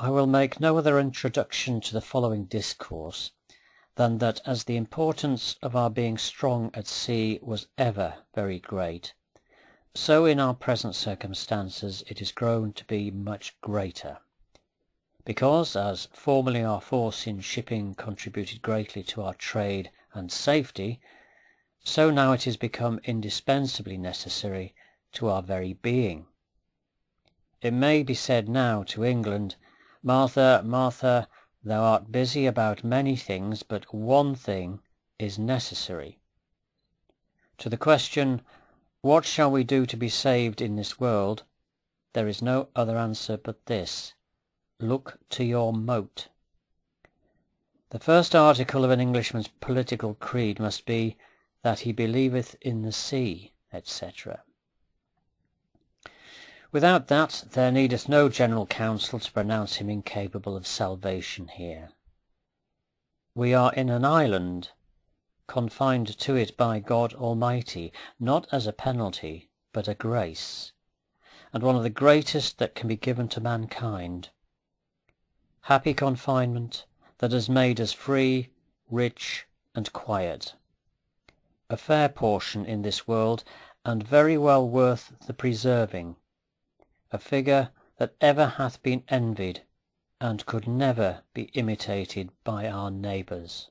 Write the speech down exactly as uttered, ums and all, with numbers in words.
I will make no other introduction to the following discourse than that as the importance of our being strong at sea was ever very great, so in our present circumstances it is grown to be much greater. Because, as formerly our force in shipping contributed greatly to our trade and safety, so now it is become indispensably necessary to our very being. It may be said now to England, "Martha, Martha, thou art busy about many things, but one thing is necessary." To the question, "What shall we do to be saved in this world?" there is no other answer but this: look to your mote. The first article of an Englishman's political creed must be that he believeth in the sea, et cetera. Without that, there needeth no general council to pronounce him incapable of salvation here. We are in an island, confined to it by God Almighty, not as a penalty, but a grace, and one of the greatest that can be given to mankind. Happy confinement that has made us free, rich, and quiet, a fair portion in this world, and very well worth the preserving, a figure that ever hath been envied, and could never be imitated by our neighbours.